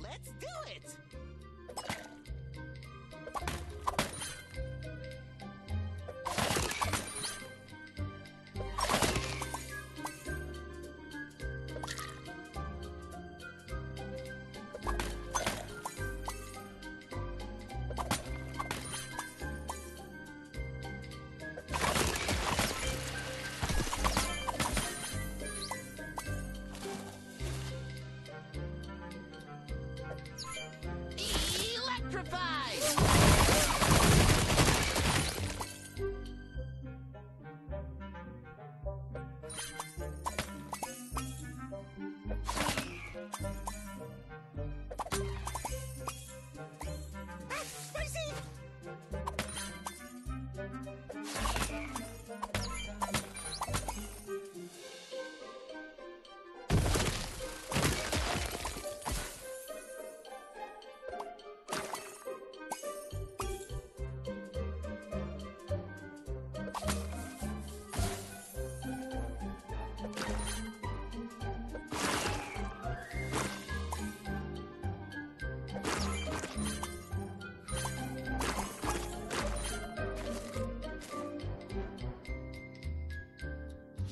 Let's